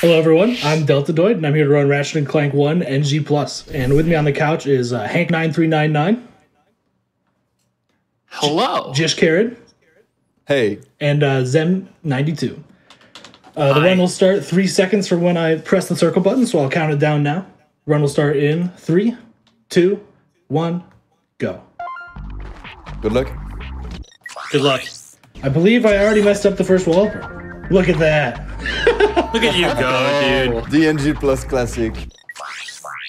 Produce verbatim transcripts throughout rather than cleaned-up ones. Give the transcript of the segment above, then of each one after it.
Hello everyone, I'm Deltadoid and I'm here to run Ratchet and Clank one N G plus. And with me on the couch is uh, Hank nine three nine nine. Hello. Jish Karad. Hey. And uh, Zem ninety-two. Uh, the run will start three seconds from when I press the circle button, so I'll count it down now. Run will start in three, two, one, go. Good luck. Good luck. I believe I already messed up the first wall. Look at that. Look at you go, dude. D N G plus classic.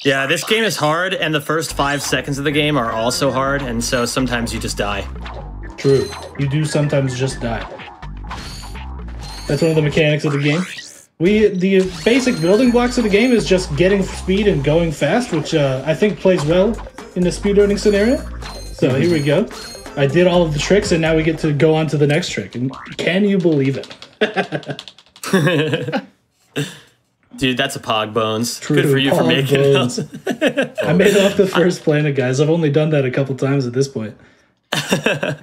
Yeah, this game is hard, and the first five seconds of the game are also hard, and so sometimes you just die. True. You do sometimes just die. That's one of the mechanics of the game. We The basic building blocks of the game is just getting speed and going fast, which uh, I think plays well in the speedrunning scenario. So here we go. I did all of the tricks, and now we get to go on to the next trick. And can you believe it? Dude, that's a pog bones. True. Good for you for making bones. It. I made it off the first planet, guys. I've only done that a couple times at this point. The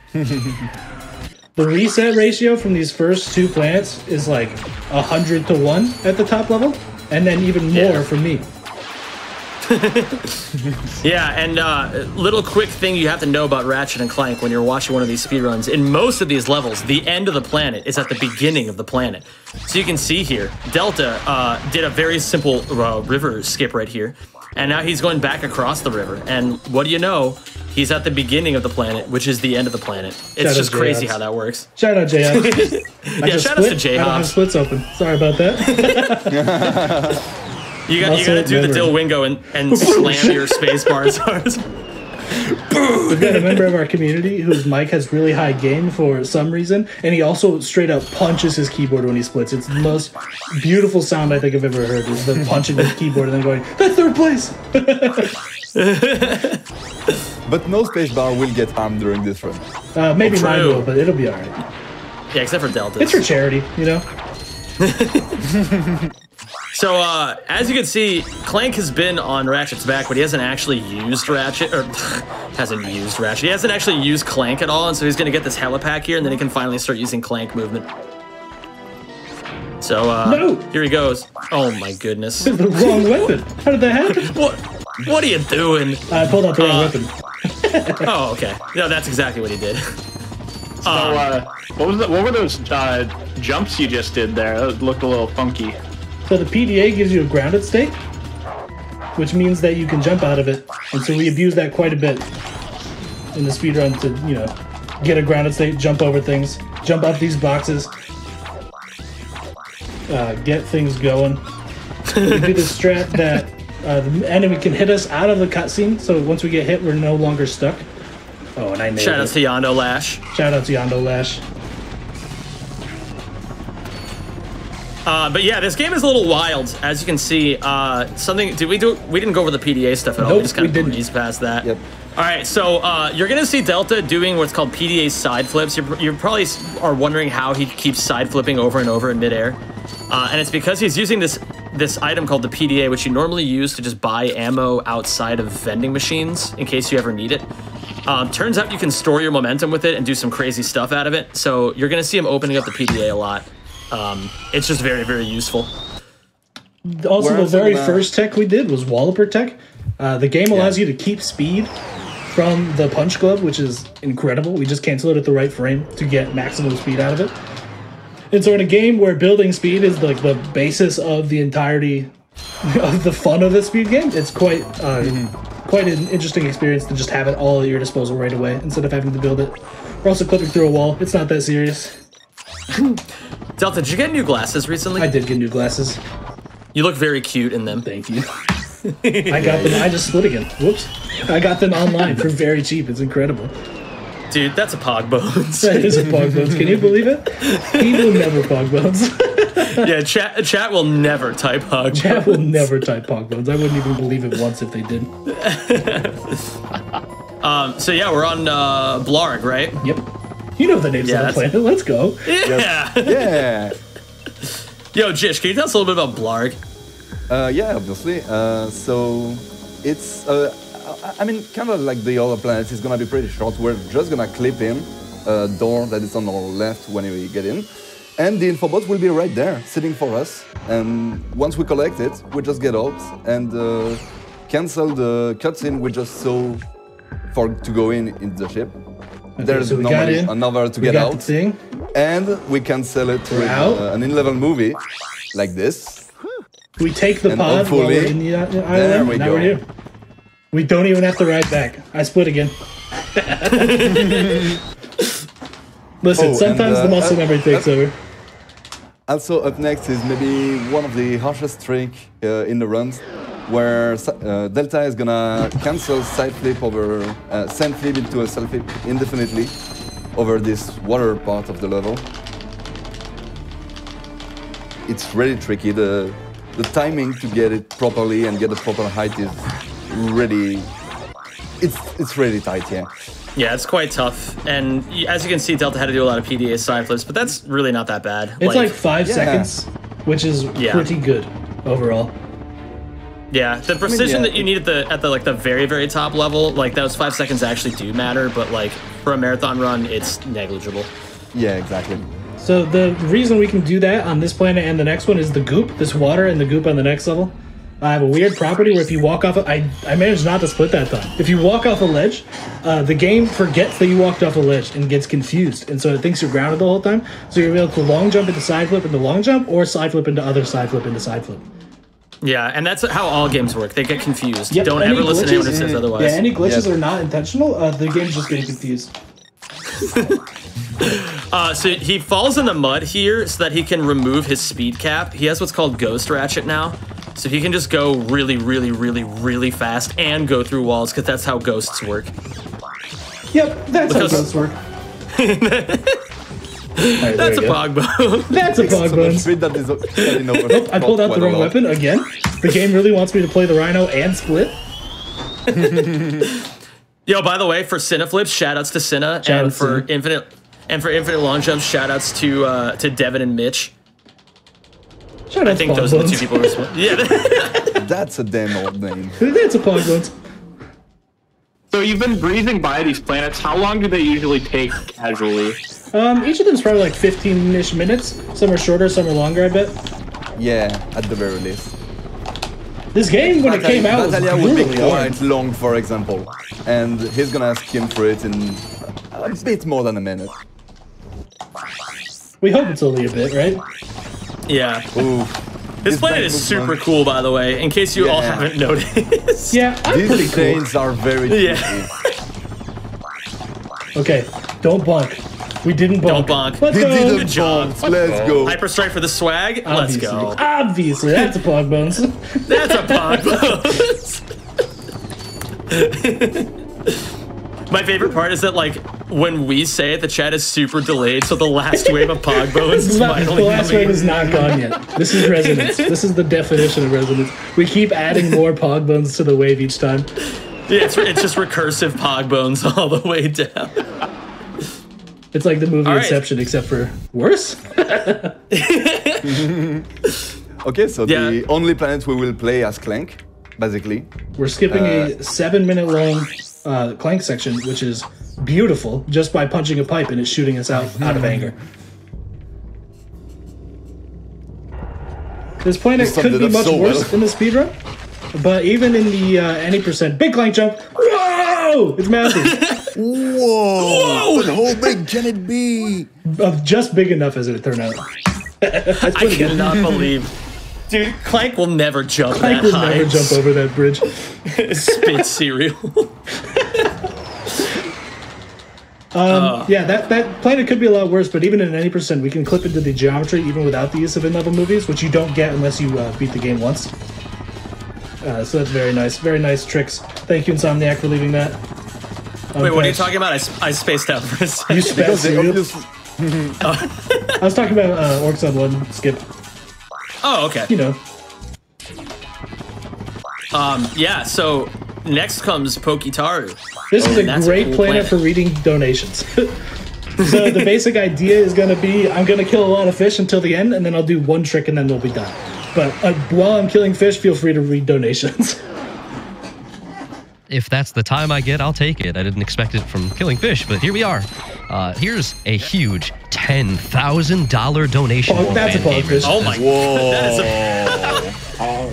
reset ratio from these first two planets is like a hundred to one at the top level, and then even more yeah. for me. Yeah, and uh, little quick thing you have to know about Ratchet and Clank when you're watching one of these speedruns. In most of these levels, the end of the planet is at the beginning of the planet. So you can see here, Delta uh, did a very simple uh, river skip right here. And now he's going back across the river. And what do you know? He's at the beginning of the planet, which is the end of the planet. It's shout just crazy how that works. Shout out J-Hops. Yeah, shout split. out to J-Hops. I don't have splits open. Sorry about that. You got you got to do member. the Dilwingo and, and slam your space bars. We've got a member of our community whose mic has really high gain for some reason, and he also straight up punches his keyboard when he splits. It's the most beautiful sound I think I've ever heard, is the punching of the keyboard and then going, that's third place! But no space bar will get harmed during this run. Uh, maybe mine will, but it'll be alright. Yeah, except for Delta. It's for charity, you know? So, uh, as you can see, Clank has been on Ratchet's back, but he hasn't actually used Ratchet, or hasn't used Ratchet. He hasn't actually used Clank at all, and so he's going to get this helipack here, and then he can finally start using Clank movement. So, uh, no. here he goes. Oh, my goodness. This is the wrong weapon. How did that happen? What, what are you doing? I pulled out the wrong uh, weapon. Oh, okay. No, that's exactly what he did. So, um, uh, what, was the, what were those uh, jumps you just did there? That looked a little funky. So the P D A gives you a grounded state, which means that you can jump out of it. And so we abuse that quite a bit in the speedrun to, you know, get a grounded state, jump over things, jump up these boxes, uh, get things going. We do the strat that uh, the enemy can hit us out of the cutscene, so once we get hit, we're no longer stuck. Oh, and I nailed it. Shout out to Yondo Lash. Shout out to Yondo Lash. Uh, but yeah, this game is a little wild, as you can see. Uh, something did we do? We didn't go over the P D A stuff at nope, all. We just kind we of breezed past that. Yep. All right, so uh, you're gonna see Delta doing what's called P D A side flips. You're, you probably are wondering how he keeps side flipping over and over in midair, uh, and it's because he's using this this item called the P D A, which you normally use to just buy ammo outside of vending machines in case you ever need it. Um, turns out you can store your momentum with it and do some crazy stuff out of it. So you're gonna see him opening up the P D A a lot. Um, it's just very, very useful. Also, Where the very first tech we did was Walloper tech. Uh, the game allows yeah. you to keep speed from the punch glove, which is incredible. We just cancel it at the right frame to get maximum speed out of it. And so in a game where building speed is like the basis of the entirety of the fun of the speed game, it's quite, uh, mm-hmm. quite an interesting experience to just have it all at your disposal right away instead of having to build it. We're also clipping through a wall. It's not that serious. Delta, did you get new glasses recently? I did get new glasses. You look very cute in them. Thank you. I got them. I just split again. Whoops. I got them online for very cheap. It's incredible. Dude, that's a pog bones. That is a pog bones. Can you believe it? People never pog bones. Yeah, chat chat will never type pog bones. Chat will never type pog bones. I wouldn't even believe it once if they did. um, so yeah, we're on uh, Blarg, right? Yep. You know the names yeah, of the planet. Let's go. Yeah. Yeah. Yo, Jish, can you tell us a little bit about Blarg? Uh, yeah, obviously. Uh, so it's, uh, I mean, kind of like the other planets, it's going to be pretty short. We're just going to clip in a door that is on the left when we get in. And the Infobot will be right there, sitting for us. And once we collect it, we just get out and uh, cancel the cutscene we just saw for to go in in the ship. Okay, There's so normally another to we get out. Thing. And we cancel it we're with uh, an in-level movie, like this. We take the and pod while we're in the island. There we now go. We're here. We don't even have to ride back. I split again. Listen, oh, sometimes and, uh, the muscle uh, memory takes uh, over. Also up next is maybe one of the harshest tricks uh, in the runs, where uh, Delta is gonna cancel side flip over uh, sand flip into a self flip indefinitely over this water part of the level. It's really tricky. The the timing to get it properly and get the proper height is really it's it's really tight here. Yeah. Yeah, it's quite tough, and as you can see, Delta had to do a lot of P D A side flips, but that's really not that bad. It's like, like five yeah. seconds, which is yeah. pretty good overall. Yeah, the precision I mean, yeah. that you need at the at the like the very very top level, like those five seconds actually do matter, but like for a marathon run, it's negligible. Yeah, exactly. So the reason we can do that on this planet and the next one is the goop, this water, and the goop on the next level. I have a weird property where if you walk off, a, I, I managed not to split that time. If you walk off a ledge, uh, the game forgets that you walked off a ledge and gets confused. And so it thinks you're grounded the whole time. So you're able to long jump into side flip into long jump or side flip into other side flip into side flip. Yeah, and that's how all games work. They get confused. Yep, Don't ever glitches, listen to anyone who says otherwise. Yeah, any glitches yep. are not intentional. Uh, the game's just getting confused. Uh, so he falls in the mud here so that he can remove his speed cap. He has what's called Ghost Ratchet now. So he can just go really, really, really, really fast and go through walls, because that's how ghosts work. Yep, that's because... how ghosts work. Right, that's a Pogbone. That's a Pogbone. Nope, I pulled out the wrong weapon again. The game really wants me to play the Rhino and Split. Yo, by the way, for Cineflips, shoutouts to Cinna, shout and for Cinna. Infinite and for Infinite Long Jumps, shoutouts to uh, to Devin and Mitch. Shout I think those are the two people who respond. Yeah. That's a damn old name. That's a Pogbone. So you've been breezing by these planets. How long do they usually take casually? Um, each of them is probably like fifteen-ish minutes. Some are shorter, some are longer, I bet. Yeah, at the very least. This game, when Batalia, it came out, Batalia was really would be quite long, for example. And he's going to ask him for it in a bit more than a minute. We hope it's only a bit, right? Yeah. Ooh, this planet is super fun. cool, by the way, in case you yeah. all haven't noticed. Yeah, I'm These pretty planes cool. are very tricky. Yeah. Okay, don't bonk. We didn't bonk. Don't bonk. Let's we go. Didn't Good job. Bonk. Let's go. Hyperstrike for the swag. Obviously. Let's go. Obviously, that's a Pogbones. That's a Pogbones. My favorite part is that, like, when we say it, the chat is super delayed, so the last wave of Pogbones is not, finally The last coming. wave is not gone yet. This is resonance. This is the definition of resonance. We keep adding more Pogbones to the wave each time. Yeah, it's, it's just recursive Pogbones all the way down. It's like the movie right. Inception, except for worse. Okay, so yeah. the only planet we will play as Clank, basically. We're skipping uh, a seven-minute long uh, Clank section, which is... beautiful, just by punching a pipe and it's shooting us out, out of anger. This planet could be much so worse well. than the speedrun, but even in the uh, any percent big Clank jump, whoa! It's massive. Whoa! Whoa! What whole big can it be? Uh, just big enough as it turned out. I cannot believe. Dude, Clank will never jump Clank that will high. never jump over that bridge. Spit cereal. Um, oh. Yeah, that, that planet could be a lot worse, but even in any percent, we can clip into the geometry even without the use of in-level movies, which you don't get unless you uh, beat the game once. Uh, so that's very nice. Very nice tricks. Thank you, Insomniac, for leaving that. Um, Wait, what are you talking about? I, sp I spaced out for a second. You spaced out. I was talking about uh, Orcs on one skip. Oh, okay. You know. Um, yeah, so... next comes Pokitaru. This is a great planet for reading donations. So the basic idea is going to be, I'm going to kill a lot of fish until the end, and then I'll do one trick, and then they'll be done. But uh, while I'm killing fish, feel free to read donations. If that's the time I get, I'll take it. I didn't expect it from killing fish, but here we are. Uh, here's a huge ten thousand dollar donation. Oh, that's bonkers. Oh my Whoa. That is a oh.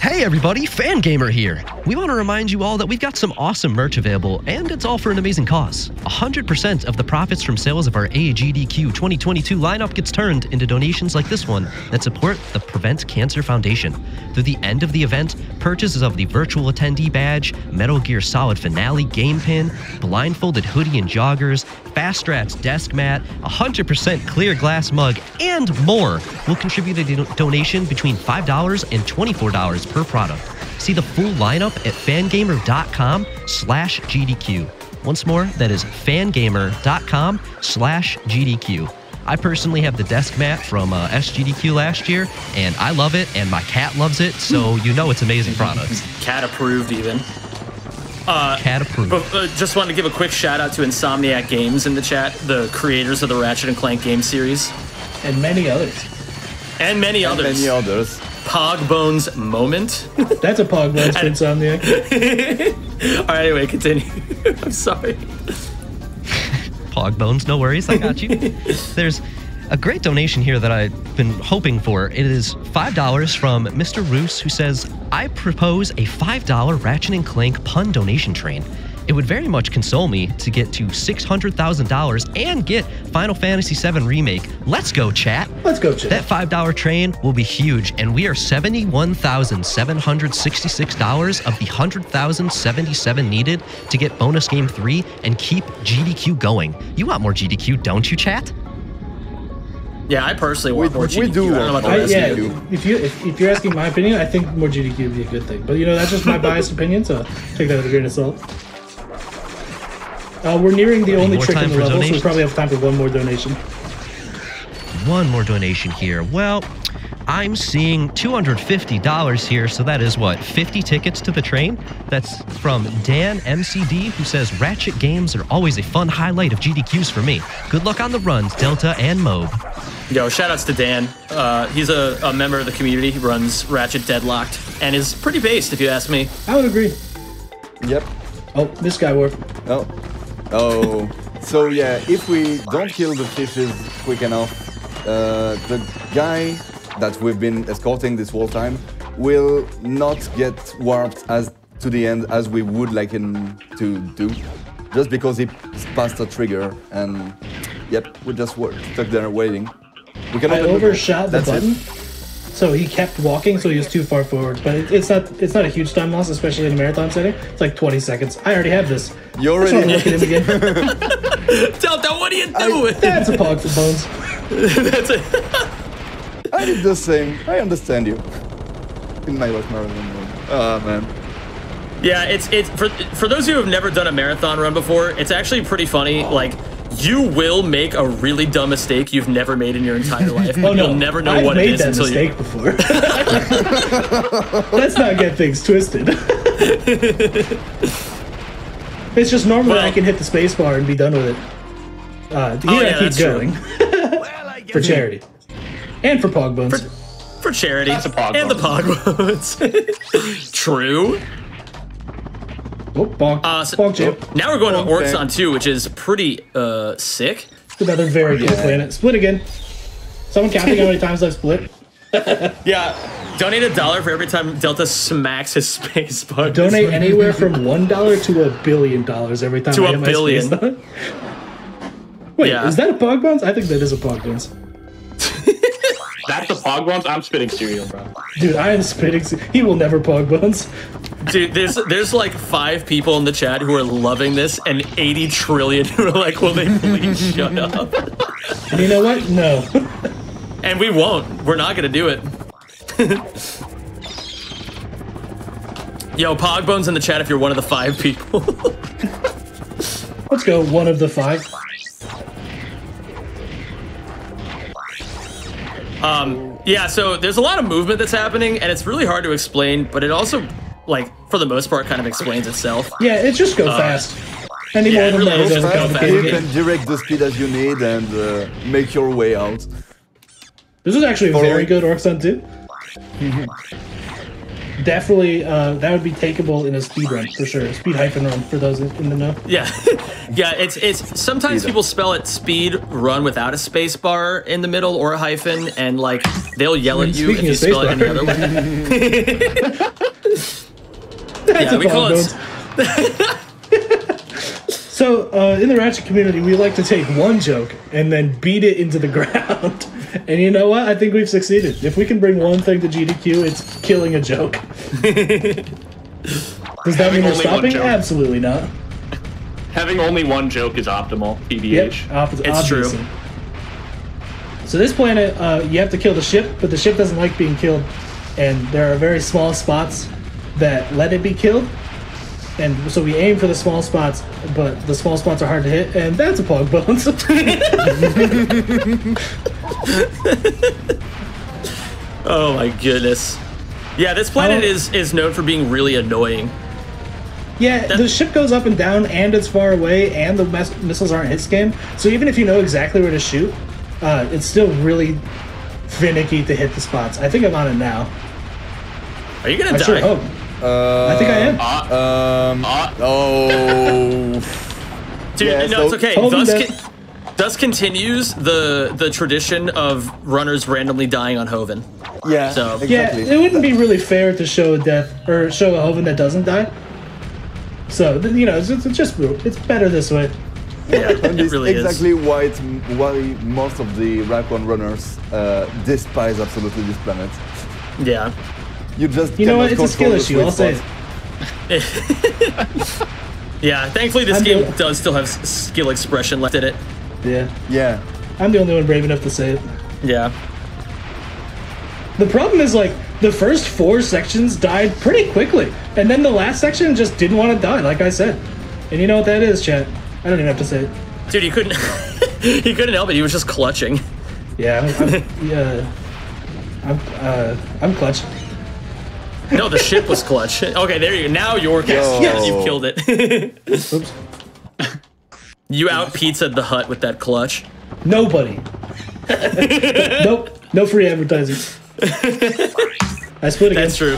Hey everybody, Fangamer here. We want to remind you all that we've got some awesome merch available, and it's all for an amazing cause. one hundred percent of the profits from sales of our S G D Q twenty twenty-two lineup gets turned into donations like this one that support the Prevent Cancer Foundation. Through the end of the event, purchases of the virtual attendee badge, Metal Gear Solid Finale game pin, blindfolded hoodie and joggers, Fast Rats desk mat, one hundred percent clear glass mug, and more will contribute a do donation between five dollars and twenty-four dollars per product. See the full lineup at fangamer dot com slash G D Q. Once more, that is fangamer dot com slash G D Q. I personally have the desk mat from uh, S G D Q last year, and I love it, and my cat loves it, so you know it's amazing products. Cat approved, even. Uh, Cat approved. But, uh, just wanted to give a quick shout out to Insomniac Games in the chat, the creators of the Ratchet and Clank game series. And many others. And many and others. Many others. Pogbones moment. That's a Pogbones for Insomniac. All right, anyway, continue. I'm sorry. Pogbones, no worries. I got you. There's a great donation here that I've been hoping for. It is five dollars from Mister Roos, who says, I propose a five dollar Ratchet and Clank pun donation train. It would very much console me to get to six hundred thousand dollars and get Final Fantasy seven Remake. Let's go, chat. Let's go, chat. That five dollar train will be huge, and we are seventy-one thousand seven hundred sixty-six dollars of the one hundred thousand seventy-seven needed to get bonus game three and keep G D Q going. You want more G D Q, don't you, chat? Yeah, I personally want we, more G D Q. We do. I don't know about I, the yeah, you. If, you, if, if you're asking my opinion, I think more G D Q would be a good thing. But, you know, that's just my biased opinion, so take that with a grain of salt. Uh, we're nearing the only trick in the level, so we probably have time for one more donation. One more donation here. Well, I'm seeing two hundred fifty dollars here, so that is what, fifty tickets to the train? That's from Dan M C D, who says, Ratchet games are always a fun highlight of G D Qs for me. Good luck on the runs, Delta and Mob. Yo, shoutouts to Dan. Uh, he's a, a member of the community. He runs Ratchet Deadlocked and is pretty based, if you ask me. I would agree. Yep. Oh, this guy worked. Oh. Oh, so yeah, if we don't kill the fishes quick enough, uh, the guy that we've been escorting this whole time will not get warped as to the end as we would like him to do, just because he passed a trigger, and yep, we just were stuck there waiting. We can I overshot the, the button, it. So he kept walking, so he was too far forward. But it, it's not it's not a huge time loss, especially in a marathon setting. It's like twenty seconds. I already have this. You already have look at him again. Delta, what are you doing? I, that's a pog for bones. That's it. I did the same. I understand you. In my life marathon run. Oh man. Yeah, it's it's for for those who have never done a marathon run before, it's actually pretty funny. Oh. Like, you will make a really dumb mistake you've never made in your entire life. Oh, no. You'll never know I've what it is that until mistake you. Before. Let's not get things twisted. It's just normally well, I can hit the space bar and be done with it. Uh, here oh, yeah, I keep going well, I for charity. And for Pogbones. For, for charity. That's a Pogbones. And the Pogbones. True. Oh, bonk. Uh, so, bonk jam. Now we're going bonk to Orxon two, which is pretty uh, sick. It's another very good yeah. planet. Split again. Someone counting how many times I've split? Yeah. Donate a dollar for every time Delta smacks his space button. Donate anywhere from one dollar to a billion dollars every time to I a hit billion. My space Wait, yeah. is that a Pogbones? I think that is a Pogbones. That's the Pogbones? I'm spitting cereal, bro. Dude, I am spitting cereal. He will never Pogbones. Dude, there's there's like five people in the chat who are loving this, and eighty trillion who are like, will they please shut up? And you know what? No. And we won't. We're not going to do it. Yo, Pogbones in the chat if you're one of the five people. Let's go one of the five. Um, yeah, so there's a lot of movement that's happening, and it's really hard to explain, but it also, like, for the most part, kind of explains itself. Yeah, it just goes uh, fast. Any yeah, more than really that is complicated. You can direct the speed as you need and uh, make your way out. This is actually for very good Orxon two. Mm-hmm. definitely uh, that would be takeable in a speed run for sure. A speed hyphen run for those in the know. Yeah, yeah. It's it's sometimes Either. people spell it speed run without a space bar in the middle or a hyphen, and like they'll yell at you Speaking if you spell bar. it any other way. That's yeah, we call it. So uh, in the Ratchet community, we like to take one joke and then beat it into the ground. And you know what? I think we've succeeded. If we can bring one thing to G D Q, it's killing a joke. Does that Having mean we're stopping? Absolutely not. Having only one joke is optimal, P B H. Yep, op it's obviously. true. So this planet, uh, you have to kill the ship, but the ship doesn't like being killed. And there are very small spots that let it be killed. And so we aim for the small spots, but the small spots are hard to hit, and that's a Pog Bones. Oh my goodness. Yeah, this planet oh. is, is known for being really annoying. Yeah, that's the ship goes up and down, and it's far away, and the miss missiles aren't hit scanned. So even if you know exactly where to shoot, uh, it's still really finicky to hit the spots. I think I'm on it now. Are you going to die? Sure hope. Uh, I think I am. Uh, um, uh, oh. Dude, yeah, no, so it's okay. Thus, con thus continues the the tradition of runners randomly dying on Hoenn. Yeah, so. exactly. Yeah, it wouldn't be really fair to show a death or show a Hoenn that doesn't die. So you know, it's, it's just it's better this way. Yeah, and it really exactly is. why it's, why most of the Raccoon runners uh, despise absolutely this planet. Yeah. You just you know what? It's a skill issue. I'll say. Yeah, thankfully this I'm game does still have skill expression left in it. Yeah. Yeah. I'm the only one brave enough to say it. Yeah. The problem is like the first four sections died pretty quickly, and then the last section just didn't want to die, like I said. And you know what that is, chat? I don't even have to say it. Dude, he couldn't. He couldn't help it. He was just clutching. Yeah. I'm, yeah. I'm. Uh, I'm clutching. No, the ship was clutch. Okay, there you go. Now you're yes, yes. You've killed it. Oops. You out pizzaed the hut with that clutch. Nobody. Nope. No free advertising. I split again. That's true.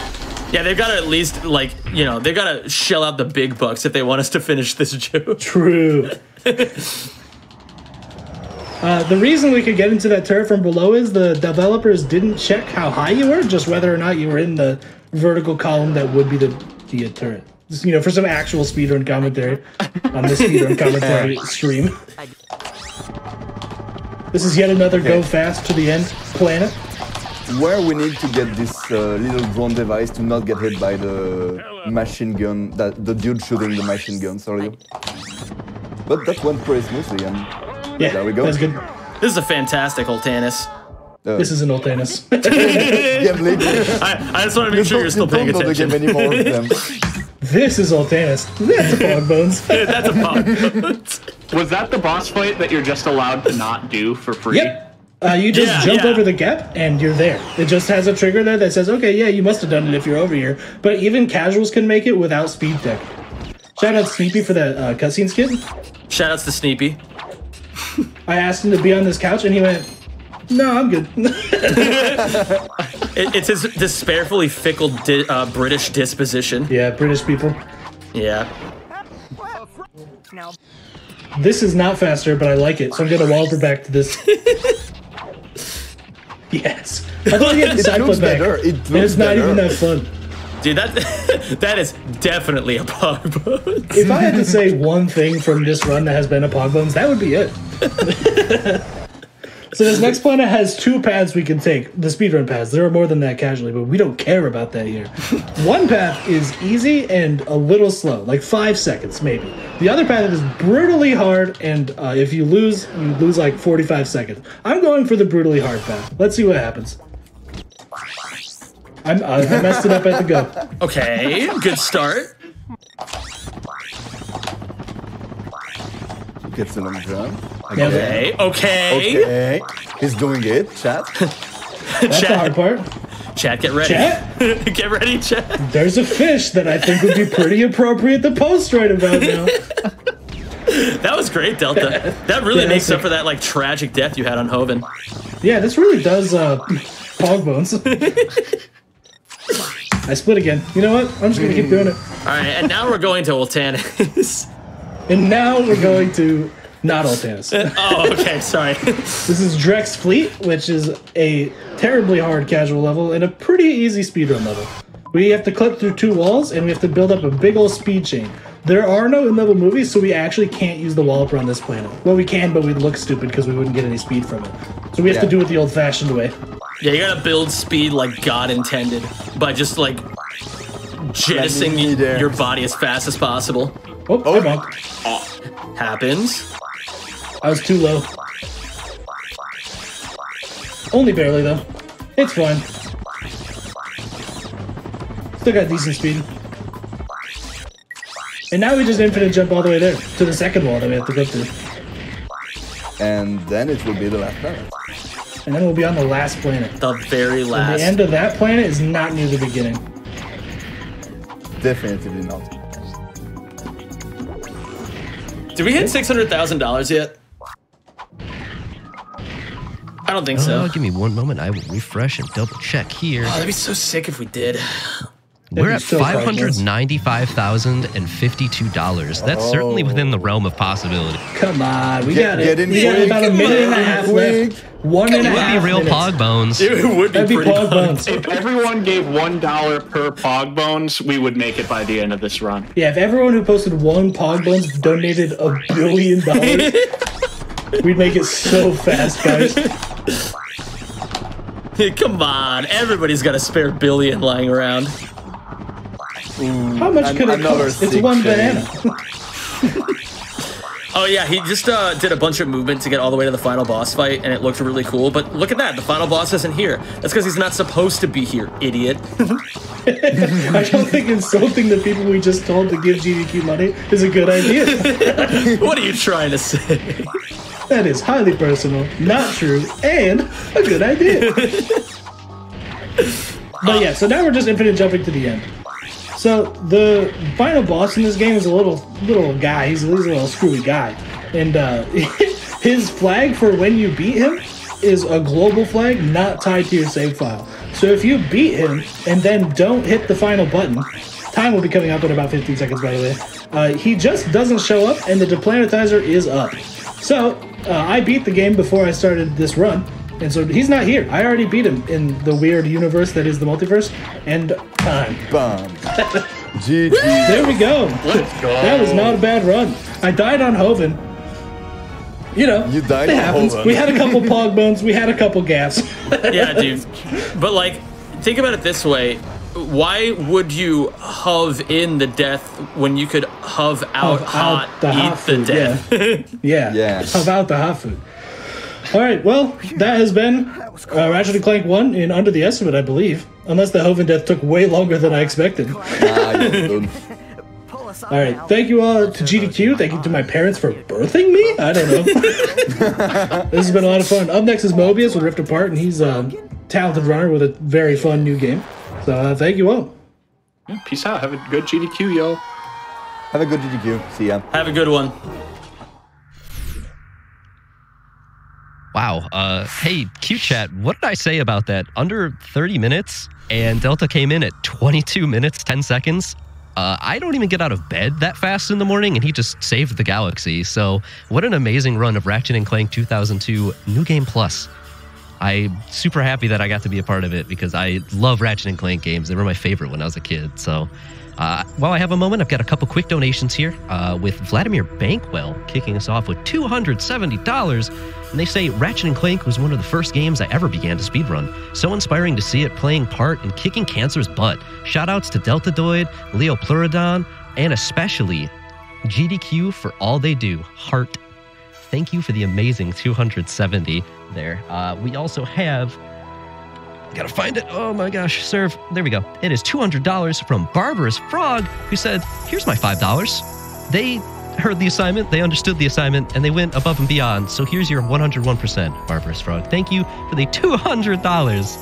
Yeah, they've got to at least, like, you know, they've got to shell out the big bucks if they want us to finish this joke. True. Uh, the reason we could get into that turret from below is the developers didn't check how high you were, just whether or not you were in the vertical column that would be the, the turret. Just, you know, for some actual speedrun commentary on the speedrun commentary yeah. stream. This is yet another okay. go fast to the end planet. Where we need to get this uh, little drone device to not get hit by the machine gun, that the dude shooting the machine gun, sorry. But that went pretty smoothly. And yeah, there we go. That's good. This is a fantastic Ultanis. Uh, this is an Ultanis. I, I just want to make you sure you're still paying attention. The game anymore them. This is Ultanis. That's a Pog Bones. Yeah, that's a Pog Bones. Was that the boss fight that you're just allowed to not do for free? Yep. Uh, you just yeah, jump yeah. over the gap and you're there. It just has a trigger there that says, okay, yeah, you must have done it if you're over here. But even casuals can make it without speed deck. Shout out Sneepy for that uh, cutscene skip. Shout outs to Sneepy. I asked him to be on this couch, and he went, no, I'm good. it, it's his despairfully fickle di uh, British disposition. Yeah, British people. Yeah. No. This is not faster, but I like it, so I'm going to Walter back to this. Yes. I thought he had the it looks better. It looks it's not better. even that fun. Dude, that, that is definitely a Pog Bones. If I had to say one thing from this run that has been a Pog Bones, that would be it. So this next planet has two paths we can take, the speedrun paths. There are more than that casually, but we don't care about that here. One path is easy and a little slow, like five seconds maybe. The other path is brutally hard, and uh, if you lose, you lose like forty-five seconds. I'm going for the brutally hard path. Let's see what happens. I'm, uh, I messed it up at the go. Okay, good start. Gets the long jump. Okay, okay. Okay. He's doing it, chat. That's chat. the hard part. Chat, get ready. Chat? Get ready, chat. There's a fish that I think would be pretty appropriate to post right about now. That was great, Delta. That really yeah, makes up for that like tragic death you had on Hoenn. Yeah, this really does uh, Pog Bones. I split again. You know what? I'm just going to keep doing it. All right, and now we're going to Ultanis. And now we're going to not Ultanis. Oh, okay, sorry. This is Drex Fleet, which is a terribly hard casual level and a pretty easy speedrun level. We have to clip through two walls, and we have to build up a big old speed chain. There are no in-level movies, so we actually can't use the wall up on this planet. Well, we can, but we'd look stupid because we wouldn't get any speed from it. So we have yeah. to do it the old-fashioned way. Yeah, you gotta build speed like God intended by just, like, jettisoning your body as fast as possible. Oh, oh. Come on. Oh. Happens. I was too low. Only barely, though. It's fine. Still got decent speed. And now we just infinite jump all the way there, to the second wall that we have to go through. And then it will be the last planet. And then we'll be on the last planet. The very last. And the end of that planet is not near the beginning. Definitely not. Did we hit six hundred thousand dollars yet? I don't think oh, so. Give me one moment. I will refresh and double check here. Oh, that'd be so sick if we did. We're at five hundred ninety-five thousand fifty-two dollars. That's oh. certainly within the realm of possibility. Come on, we get, got it. Get in we got about a minute and a half left. One and a half minutes. It would be real pog bones. It would be, That'd be pog bones. If everyone gave one dollar per pog bones, we would make it by the end of this run. Yeah, if everyone who posted one pog bones donated a billion dollars, we'd make it so fast, guys. Hey, come on, everybody's got a spare billion lying around. Mm, How much could it cost? It's one banana. Oh yeah, he just uh, did a bunch of movement to get all the way to the final boss fight, and it looked really cool. But look at that, the final boss isn't here. That's because he's not supposed to be here, idiot. I don't think insulting the people we just told to give G D Q money is a good idea. What are you trying to say? That is highly personal, not true, and a good idea. But yeah, so now we're just infinite jumping to the end. So the final boss in this game is a little little guy. He's a little screwy guy, and uh, his flag for when you beat him is a global flag not tied to your save file. So if you beat him and then don't hit the final button, time will be coming up in about fifteen seconds. By the way, uh, he just doesn't show up, and the deplanetizer is up. So uh, I beat the game before I started this run, and so he's not here. I already beat him in the weird universe that is the multiverse, and time. Bum. G G. There we go. Let's go. That was not a bad run. I died on Hoven. You know, you died it on happens. Hoven. We had a couple pog bones. We had a couple gaps. Yeah, dude. But like, think about it this way. Why would you hove in the death when you could hove out hove hot, out the eat hot food, the death? Yeah. Yeah. Yes. Hove out the hot food. All right, well, that has been uh, Ratchet and Clank one in Under the Estimate, I believe. Unless the Hoven death took way longer than I expected. All right, thank you all to G D Q. Thank you to my parents for birthing me? I don't know. This has been a lot of fun. Up next is Mobius with Rift Apart, and he's a talented runner with a very fun new game. So uh, thank you all. Yeah, peace out. Have a good G D Q, yo. Have a good G D Q. See ya. Have a good one. Wow. Uh, hey, Q-Chat, what did I say about that? Under thirty minutes, and Delta came in at twenty-two minutes, ten seconds. Uh, I don't even get out of bed that fast in the morning, and he just saved the galaxy. So what an amazing run of Ratchet and Clank two thousand two New Game Plus. I'm super happy that I got to be a part of it because I love Ratchet and Clank games. They were my favorite when I was a kid. So uh, while I have a moment, I've got a couple quick donations here uh, with Vladimir Bankwell kicking us off with two hundred seventy dollars. And they say, Ratchet and Clank was one of the first games I ever began to speedrun. So inspiring to see it playing part in kicking cancer's butt. Shoutouts to Deltadoid, Leo Pleurodon, and especially G D Q for all they do. Heart. Thank you for the amazing two hundred seventy there. Uh, we also have, gotta find it. Oh my gosh, serve. There we go. It is two hundred dollars from Barbarous Frog, who said, here's my five dollars. They heard the assignment, they understood the assignment, and they went above and beyond. So here's your one hundred one percent, Barbarous Frog. Thank you for the two hundred dollars.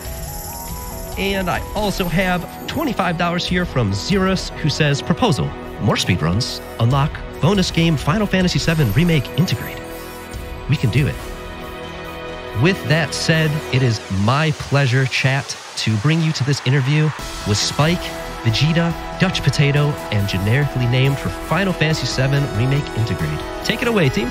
And I also have twenty-five dollars here from Xerus, who says, proposal, more speedruns, unlock bonus game Final Fantasy seven Remake Integrated. We can do it. With that said, it is my pleasure, chat, to bring you to this interview with Spike, Vegeta, DutchPotatoat, and Generically Named for Final Fantasy seven Remake Integrate. Take it away, team.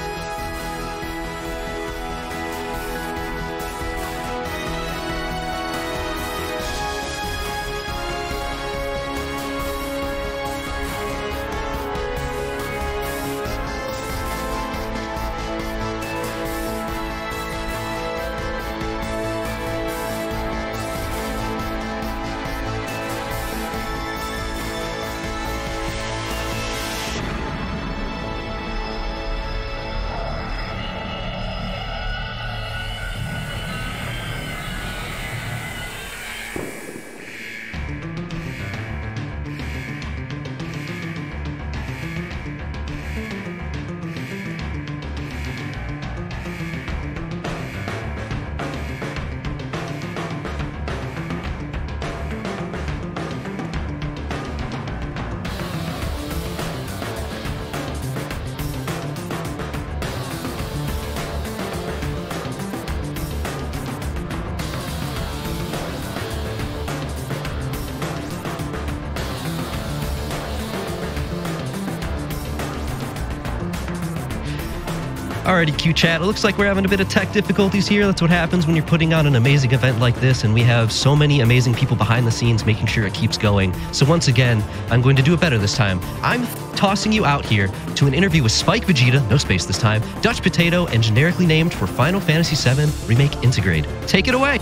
Alrighty, Q Chat, it looks like we're having a bit of tech difficulties here. That's what happens when you're putting on an amazing event like this, and we have so many amazing people behind the scenes making sure it keeps going. So once again, I'm going to do it better this time. I'm tossing you out here to an interview with Spike Vegeta, no space this time, DutchPotatoat, and Generically Named for Final Fantasy seven Remake Integrate. Take it away!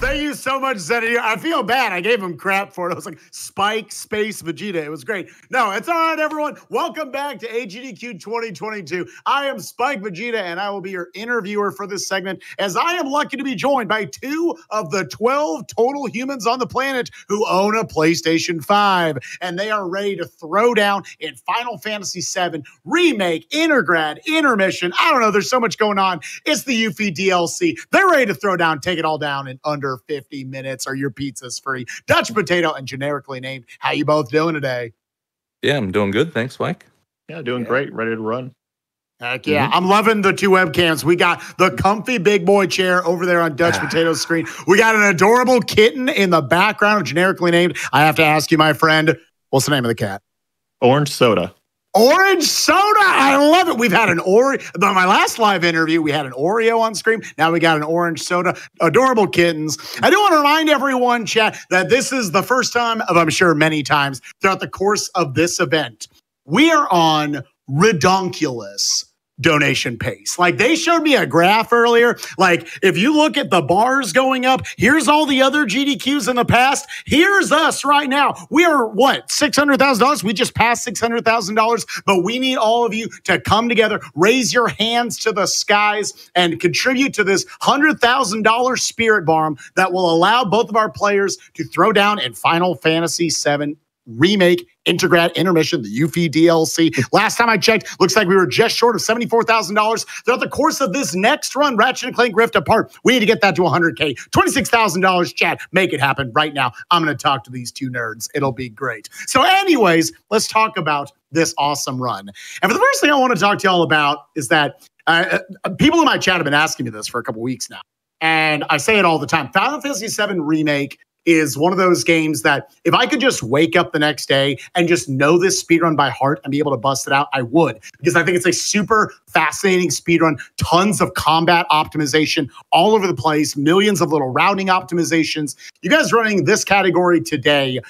Thank you so much, Zem ninety-two. I feel bad. I gave him crap for it. I was like, Spike, Space, Vegeta. It was great. No, it's all right, everyone. Welcome back to A G D Q twenty twenty-two. I am Spike Vegeta, and I will be your interviewer for this segment, as I am lucky to be joined by two of the twelve total humans on the planet who own a PlayStation five, and they are ready to throw down in Final Fantasy seven Remake, Intergrad, Intermission. I don't know. There's so much going on. It's the U F I D L C. They're ready to throw down, take it all down, and under fifty minutes or your pizza's free. DutchPotatoat and Generically Named, how you both doing today? Yeah, I'm doing good. Thanks, Mike. Yeah, doing yeah. great. Ready to run. Heck yeah. Mm -hmm. I'm loving the two webcams. We got the comfy big boy chair over there on DutchPotato's screen. We got an adorable kitten in the background, Generically Named. I have to ask you, my friend, what's the name of the cat? Orange Soda. Orange Soda. I love it. We've had an Oreo. My last live interview, we had an Oreo on screen. Now we got an Orange Soda. Adorable kittens. I do want to remind everyone, chat, that this is the first time of, I'm sure, many times throughout the course of this event. We are on Redonkulous donation pace. Like, they showed me a graph earlier. Like, if you look at the bars going up, here's all the other G D Qs in the past. Here's us right now. We are, what, six hundred thousand dollars? We just passed six hundred thousand dollars, but we need all of you to come together, raise your hands to the skies, and contribute to this one hundred thousand dollar spirit bomb that will allow both of our players to throw down in Final Fantasy seven Remake, Intergrad, Intermission, the U F I D L C. Last time I checked, looks like we were just short of seventy-four thousand dollars. Throughout the course of this next run, Ratchet and Clank Rift Apart, we need to get that to one hundred K. twenty-six thousand dollars, chat. Make it happen right now. I'm going to talk to these two nerds. It'll be great. So anyways, let's talk about this awesome run. And for the first thing I want to talk to y'all about is that uh, people in my chat have been asking me this for a couple weeks now. And I say it all the time. Final Fantasy seven Remake is one of those games that if I could just wake up the next day and just know this speedrun by heart and be able to bust it out, I would. Because I think it's a super fascinating speedrun, tons of combat optimization all over the place, millions of little routing optimizations. You guys running this category today,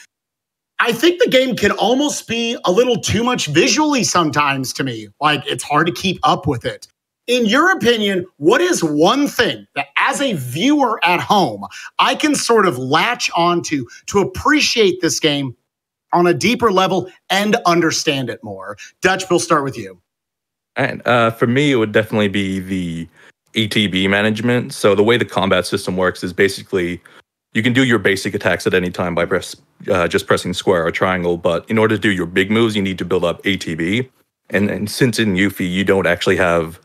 I think the game can almost be a little too much visually sometimes to me. Like, it's hard to keep up with it. In your opinion, what is one thing that as a viewer at home, I can sort of latch onto to appreciate this game on a deeper level and understand it more? Dutch, we'll start with you. And uh, for me, it would definitely be the A T B management. So the way the combat system works is basically you can do your basic attacks at any time by press, uh, just pressing square or triangle. But in order to do your big moves, you need to build up A T B. And, and since in Yuffie, you don't actually have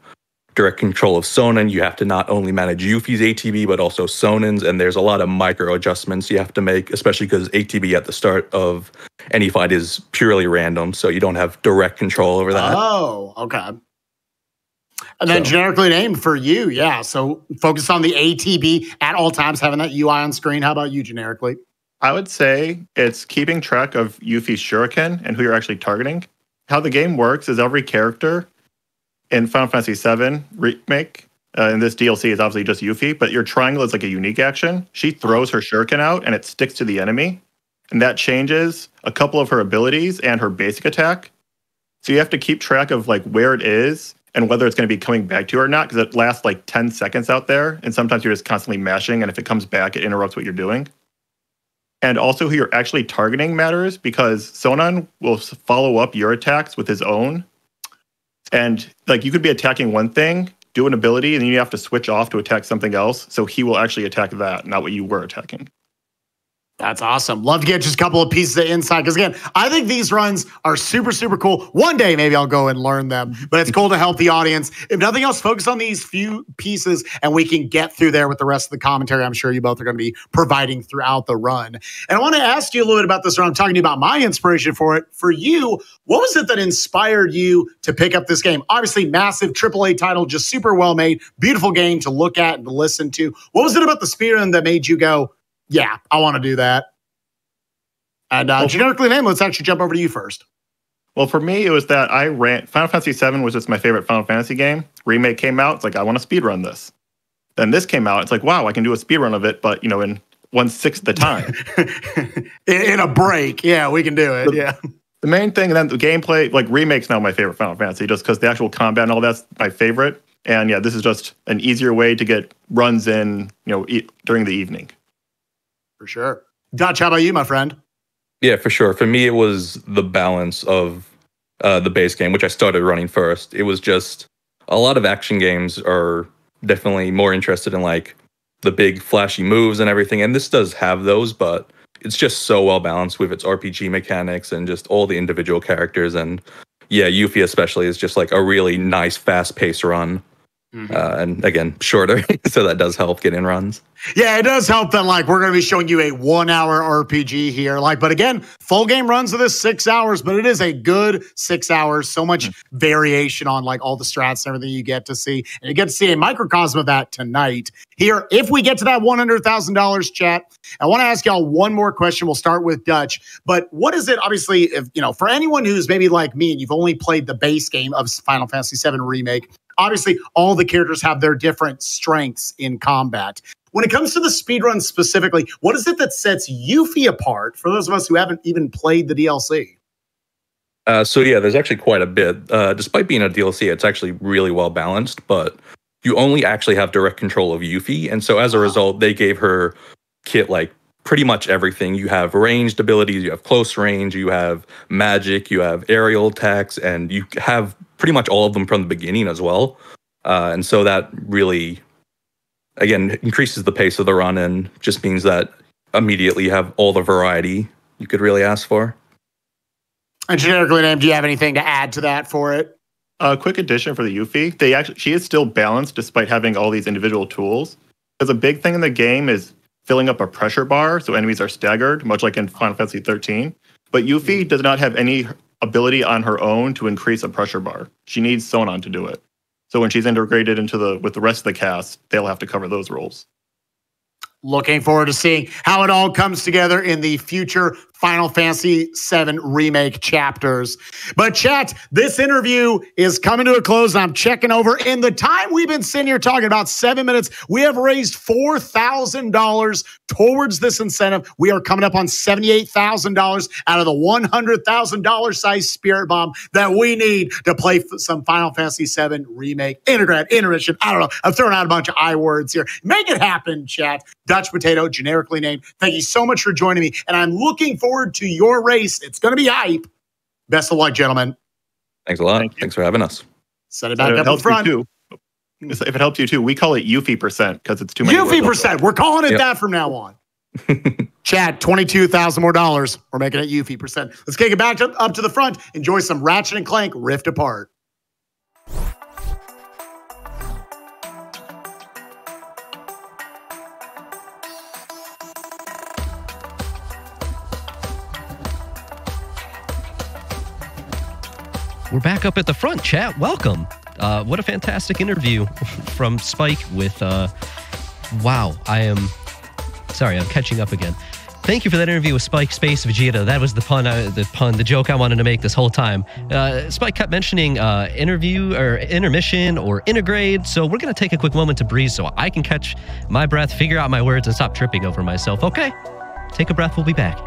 direct control of Sonin, you have to not only manage Yuffie's A T B, but also Sonin's, and there's a lot of micro adjustments you have to make, especially because A T B at the start of any fight is purely random, so you don't have direct control over that. Oh, okay. And then so. generically named for you, yeah. So focus on the A T B at all times, having that U I on screen. How about you, generically? I would say it's keeping track of Yuffie's shuriken and who you're actually targeting. How the game works is every character in Final Fantasy seven Remake, uh, and this D L C is obviously just Yuffie, but your triangle is like a unique action. She throws her shuriken out and it sticks to the enemy. And that changes a couple of her abilities and her basic attack. So you have to keep track of like where it is and whether it's going to be coming back to you or not, because it lasts like ten seconds out there, and sometimes you're just constantly mashing, and if it comes back, it interrupts what you're doing. And also who you're actually targeting matters, because Sonon will follow up your attacks with his own. And like you could be attacking one thing, do an ability, and then you have to switch off to attack something else, so he will actually attack that, not what you were attacking. That's awesome. Love to get just a couple of pieces of insight, because again, I think these runs are super, super cool. One day, maybe I'll go and learn them, but it's cool to help the audience. If nothing else, focus on these few pieces and we can get through there with the rest of the commentary I'm sure you both are going to be providing throughout the run. And I want to ask you a little bit about this run. I'm talking to you about my inspiration for it. For you, what was it that inspired you to pick up this game? Obviously, massive triple A title, just super well-made, beautiful game to look at and to listen to. What was it about the speedrun that made you go, yeah, I want to do that? And uh, well, generically named, let's actually jump over to you first. Well, for me, it was that I ran... Final Fantasy seven was just my favorite Final Fantasy game. Remake came out. It's like, I want to speedrun this. Then this came out. It's like, wow, I can do a speedrun of it, but, you know, in one-sixth the time. in, in a break. Yeah, we can do it. The, yeah. The main thing, and then the gameplay... Like, Remake's now my favorite Final Fantasy, just because the actual combat and all that's my favorite. And, yeah, this is just an easier way to get runs in, you know, e during the evening. For sure. Dutch, how about you, my friend? Yeah, for sure. For me, it was the balance of uh, the base game, which I started running first. It was just a lot of action games are definitely more interested in like the big flashy moves and everything. And this does have those, but it's just so well balanced with its R P G mechanics and just all the individual characters. And yeah, Yuffie especially is just like a really nice fast paced run. Mm-hmm. Uh, and again, shorter, so that does help get in runs. Yeah, it does help that, like, we're going to be showing you a one-hour R P G here. Like, but again, full game runs of this six hours, but it is a good six hours. So much mm-hmm. variation on, like, all the strats and everything you get to see. And you get to see a microcosm of that tonight. Here, if we get to that one hundred thousand dollars, chat, I want to ask y'all one more question. We'll start with Dutch. But what is it, obviously, if you know, for anyone who's maybe like me and you've only played the base game of Final Fantasy seven Remake, obviously, all the characters have their different strengths in combat. When it comes to the speedrun specifically, what is it that sets Yuffie apart for those of us who haven't even played the D L C? Uh, so, yeah, there's actually quite a bit. Uh, despite being a D L C, it's actually really well balanced, but you only actually have direct control of Yuffie. And so, as a result, they gave her kit, like, pretty much everything. You have ranged abilities, you have close range, you have magic, you have aerial attacks, and you have pretty much all of them from the beginning as well. Uh, and so that really, again, increases the pace of the run and just means that immediately you have all the variety you could really ask for. And generically named, do you have anything to add to that for it? A uh, quick addition for the Yuffie. They actually, she is still balanced despite having all these individual tools. Because a big thing in the game is filling up a pressure bar so enemies are staggered, much like in Final Fantasy thirteen. But Yuffie does not have any ability on her own to increase a pressure bar. She needs Sonon to do it. So when she's integrated into the with the rest of the cast, they'll have to cover those roles. Looking forward to seeing how it all comes together in the future Final Fantasy seven Remake chapters. But chat, this interview is coming to a close. I'm checking over. In the time we've been sitting here talking, about seven minutes, we have raised four thousand dollars towards this incentive. We are coming up on seventy-eight thousand dollars out of the one hundred thousand dollars size spirit bomb that we need to play some Final Fantasy seven Remake. Integrad, intermission, I don't know. I'm throwing out a bunch of I words here. Make it happen, chat. Dutch Potato, generically named, thank you so much for joining me. And I'm looking forward to your race. It's going to be hype. Best of luck, gentlemen. Thanks a lot. Thank Thanks for having us. Set it back up in front. Too. If it helps you too, we call it Yuffie percent because it's too many. Yuffie percent. We're calling it yep. that from now on. Chad, twenty-two thousand dollars more dollars. We're making it Yuffie percent. Let's kick it back to, up to the front. Enjoy some Ratchet and Clank Rift Apart. We're back up at the front, chat. Welcome. Uh, what a fantastic interview from Spike with, uh, wow, I am, sorry, I'm catching up again. Thank you for that interview with Spike Space Vegeta. That was the pun, I, the pun, the joke I wanted to make this whole time. Uh, Spike kept mentioning uh, interview or intermission or intergrade, so we're going to take a quick moment to breathe so I can catch my breath, figure out my words, and stop tripping over myself. Okay, take a breath. We'll be back.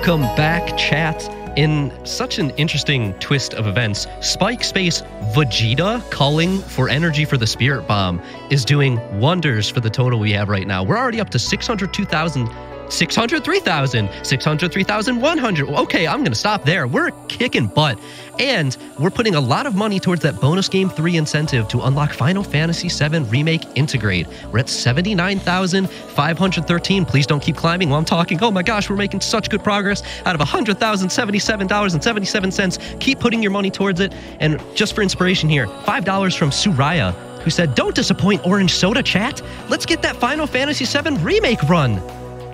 Welcome back, chat. In such an interesting twist of events, Spike Space Vegeta calling for energy for the Spirit Bomb is doing wonders for the total we have right now. We're already up to six hundred two thousand, six hundred three thousand, six hundred three thousand one hundred. Okay, I'm going to stop there. We're kicking butt. And we're putting a lot of money towards that bonus game three incentive to unlock Final Fantasy seven Remake Integrate. We're at seventy-nine thousand five hundred thirteen. Please don't keep climbing while I'm talking. Oh my gosh, we're making such good progress. Out of one hundred thousand seventy-seven dollars and seventy-seven cents, keep putting your money towards it. And just for inspiration here, five dollars from Suraya, who said, "Don't disappoint Orange Soda, chat. Let's get that Final Fantasy seven Remake run."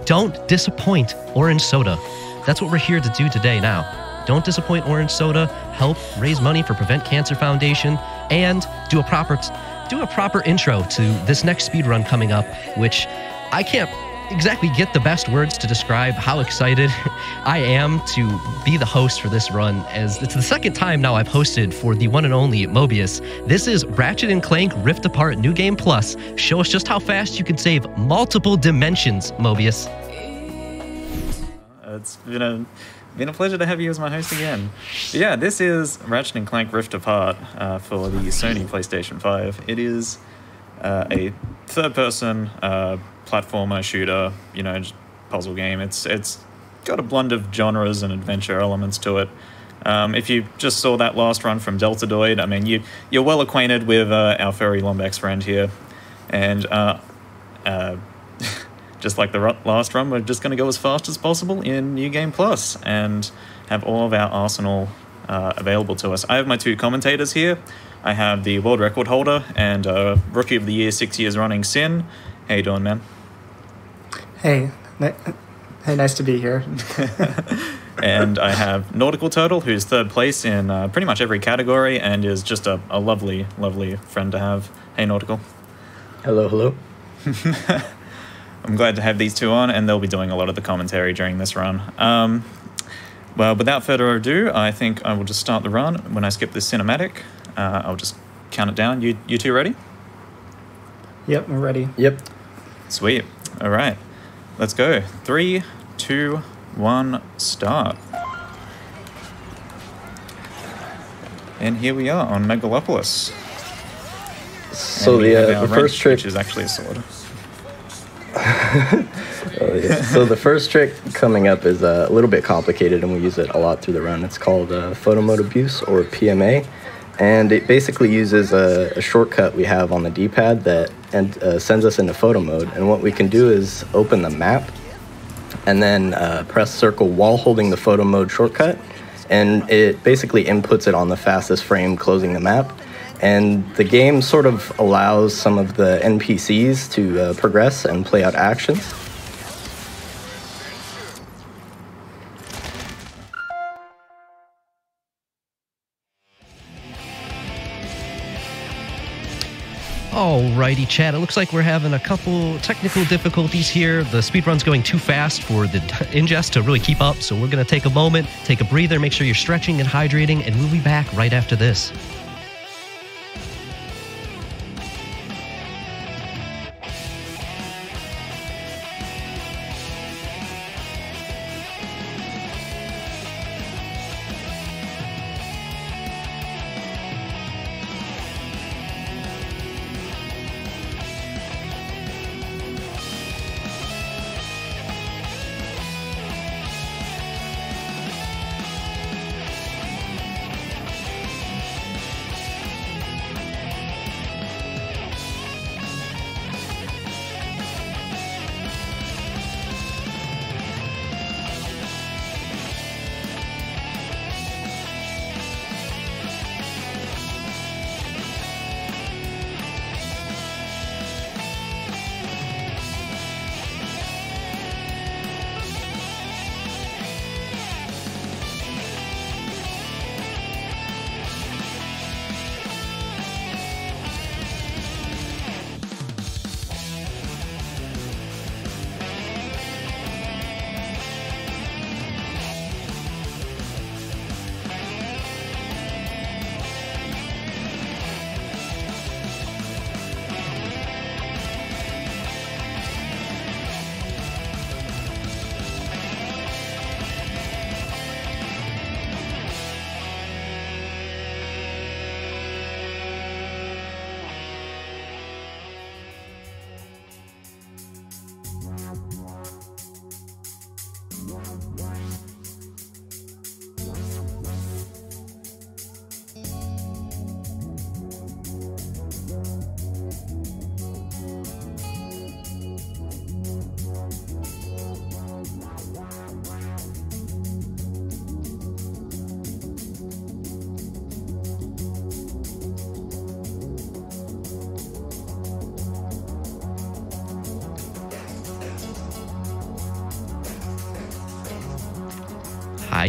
Don't disappoint Orange Soda. That's what we're here to do today now. Don't disappoint Orange Soda. Help raise money for Prevent Cancer Foundation and do a proper do a proper intro to this next speedrun coming up, which I can't exactly get the best words to describe how excited I am to be the host for this run, as it's the second time now I've hosted for the one and only Mobius. This is Ratchet and Clank Rift Apart New Game Plus. Show us just how fast you can save multiple dimensions, Mobius. It's been a, been a pleasure to have you as my host again. But yeah, this is Ratchet and Clank Rift Apart uh, for the Sony PlayStation five. It is uh, a third-person uh, platformer shooter, you know, puzzle game. It's it's got a blend of genres and adventure elements to it. Um, if you just saw that last run from Deltadoid, I mean, you you're well acquainted with uh, our furry Lombax friend here, and uh, uh, just like the r last run, we're just going to go as fast as possible in New Game Plus and have all of our arsenal uh, available to us. I have my two commentators here. I have the world record holder and uh, rookie of the year six years running, Sin. How you doing, man? Hey, hey, nice to be here. And I have Nautical Turtle, who's third place in uh, pretty much every category and is just a, a lovely, lovely friend to have. Hey, Nautical. Hello, hello. I'm glad to have these two on, and they'll be doing a lot of the commentary during this run. Um, well, without further ado, I think I will just start the run. When I skip this cinematic, uh, I'll just count it down. You, you two ready? Yep, I'm ready. Yep. Sweet. All right. Let's go. Three, two, one, start. And here we are on Megalopolis. So the, uh, the first trick, which is actually a sword. Oh, yeah. So the first trick coming up is uh, a little bit complicated, and we use it a lot through the run. It's called uh, photo mode abuse, or P M A, and it basically uses a, a shortcut we have on the D-pad that and, uh, sends us into photo mode. And what we can do is open the map, and then uh, press circle while holding the photo mode shortcut, and it basically inputs it on the fastest frame, closing the map. And the game sort of allows some of the N P Cs to uh, progress and play out actions. Alrighty, chat. It looks like we're having a couple technical difficulties here. The speedrun's going too fast for the ingest to really keep up, so we're going to take a moment, take a breather, make sure you're stretching and hydrating, and we'll be back right after this.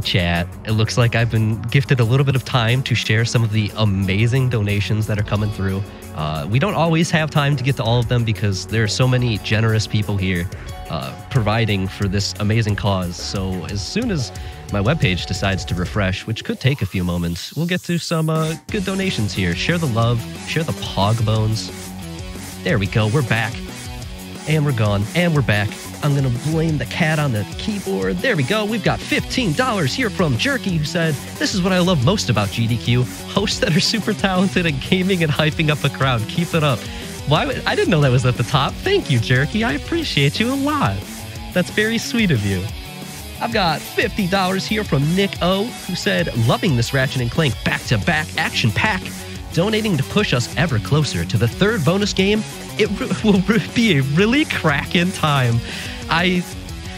Chat. It looks like I've been gifted a little bit of time to share some of the amazing donations that are coming through. Uh, we don't always have time to get to all of them because there are so many generous people here uh, providing for this amazing cause. So as soon as my webpage decides to refresh, which could take a few moments, we'll get to some uh, good donations here. Share the love, share the pog bones. There we go. We're back. And we're gone, and we're back. I'm gonna blame the cat on the keyboard. There we go, we've got fifteen dollars here from Jerky, who said, this is what I love most about G D Q, hosts that are super talented at gaming and hyping up a crowd. Keep it up. Why? Would, I didn't know that was at the top. Thank you, Jerky, I appreciate you a lot. That's very sweet of you. I've got fifty dollars here from Nick O, who said, loving this Ratchet and Clank back-to-back action pack, donating to push us ever closer to the third bonus game. It will be a really crackin' time. I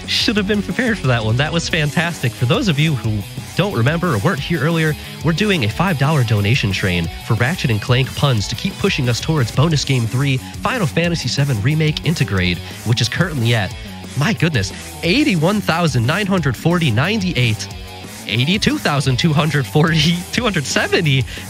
should have been prepared for that one. That was fantastic. For those of you who don't remember or weren't here earlier, we're doing a five dollar donation train for Ratchet and Clank puns to keep pushing us towards bonus game three, Final Fantasy seven Remake Integrate, which is currently at, my goodness, eighty-one thousand nine hundred forty dollars and ninety-eight cents. eighty-two thousand two hundred forty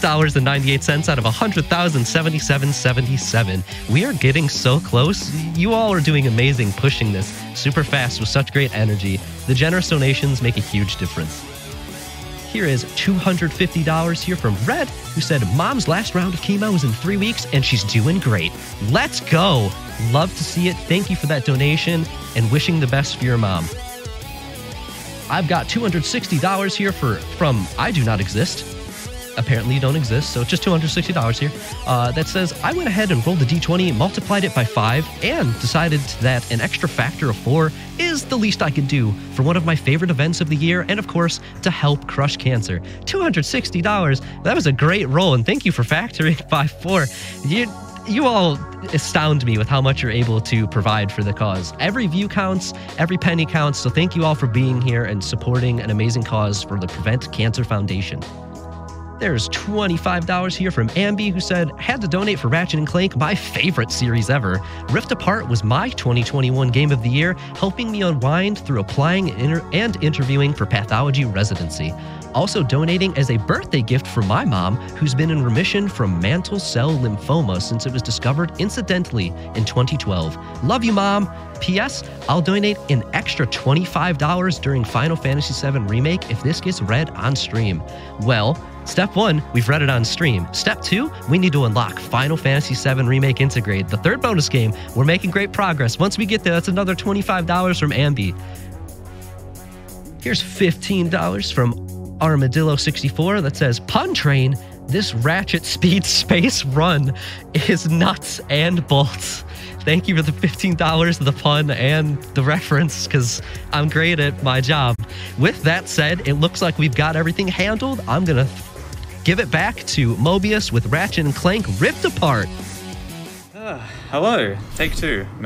dollars and ninety-eight cents out of one hundred thousand seventy-seven dollars and seventy-seven cents. We are getting so close. You all are doing amazing pushing this super fast with such great energy. The generous donations make a huge difference. Here is two hundred fifty dollars here from Red, who said, Mom's last round of chemo is in three weeks and she's doing great. Let's go. Love to see it. Thank you for that donation and wishing the best for your mom. I've got two hundred sixty dollars here for from I Do Not Exist, apparently don't exist, so it's just two hundred sixty dollars here, uh, that says, I went ahead and rolled a d twenty, multiplied it by five, and decided that an extra factor of four is the least I could do for one of my favorite events of the year, and of course, to help crush cancer. two hundred sixty dollars, that was a great roll, and thank you for factoring by four. You, you all astound me with how much you're able to provide for the cause. Every view counts, every penny counts, so thank you all for being here and supporting an amazing cause for the Prevent Cancer Foundation. There's twenty-five dollars here from Ambi, who said, had to donate for Ratchet and Clank, my favorite series ever. Rift Apart was my twenty twenty-one game of the year, helping me unwind through applying and interviewing for pathology residency. Also donating as a birthday gift for my mom, who's been in remission from mantle cell lymphoma since it was discovered incidentally in twenty twelve. Love you, Mom. P S. I'll donate an extra twenty-five dollars during Final Fantasy seven Remake if this gets read on stream. Well, step one, we've read it on stream. Step two, we need to unlock Final Fantasy seven Remake Integrate, the third bonus game. We're making great progress. Once we get there, that's another twenty-five dollars from Ambi. Here's fifteen dollars from Armadillo sixty-four that says, Pun Train, this Ratchet Speed Space Run is nuts and bolts. Thank you for the fifteen dollars, the pun, and the reference, because I'm great at my job. With that said, it looks like we've got everything handled. I'm going to give it back to Mobius with Ratchet and Clank Ripped Apart. Uh, hello, take two.